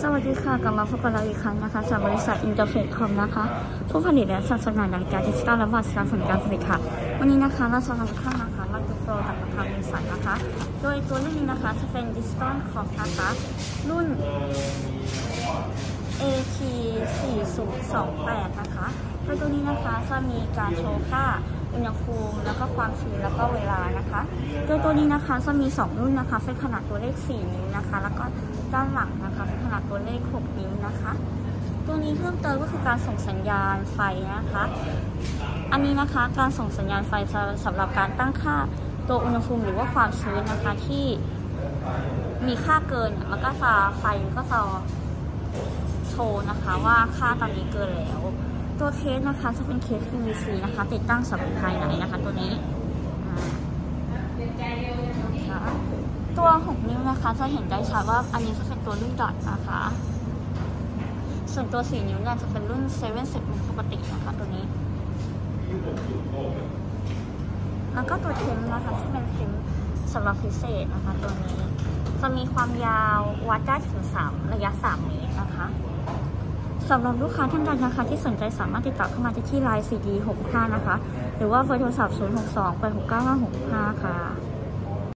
สวัสดีค่ะกลับมาพบกับเราอีกครั้งนะคะจากบริษัทอินเตอร์เฟซคอมนะคะผู้ผลิตและจัดจำหน่ายนาฬิกาดิจิตอลและวัสดุส่วนการผลิตค่ะวันนี้นะคะเราจะนำเข้านะคะมาดูโปรจากทางบริษัทนะคะโดยตัวรุ่นนี้นะคะจะเป็นดิจิตอลคอมนะคะรุ่น AT4028 นะคะโดยตัวนี้นะคะจะมีการโชว์ค่าอุณหภูมิแล้วก็ความชื้นแล้วก็เวลานะคะโดยตัวนี้นะคะจะมี2รุ่นนะคะเป็นขนาดตัวเลข4นิ้วนะคะแล้วก็ด้านหลังนะคะเป็นขนาดตัวเลข6นิ้วนะคะตัวนี้เพิ่มเติมก็คือการส่งสัญญาณไฟนะคะอันนี้นะคะการส่งสัญญาณไฟสำหรับการตั้งค่าตัวอุณหภูมิหรือว่าความชื้นนะคะที่มีค่าเกินมันก็จะไฟก็จะโชว์นะคะว่าค่าตอนนี้เกินแล้วตัวเคสนะคะจะเป็นเคส UVC นะคะติดตั้งสำหรับภายในนะคะตัวนี้ตัว6นิ้วนะคะจะเห็นได้ชัดว่าอันนี้จะเป็นตัวรุ่นดอทนะคะส่วนตัว4นิ้วเนี่ยจะเป็นรุ่น710ปกตินะคะตัวนี้แล้วก็ตัวเทมนะคะที่เป็นเทมสำหรับพิเศษนะคะตัวนี้จะมีความยาววัดได้ถึงระยะ3เมตรนะคะสำหรับลูกค้าท่านใดนะคะที่สนใจสามารถติดต่อเข้ามาที่ไลน์ CD65 นะคะหรือว่าเบอร์โทรศัพท์062 869 565ค่ะ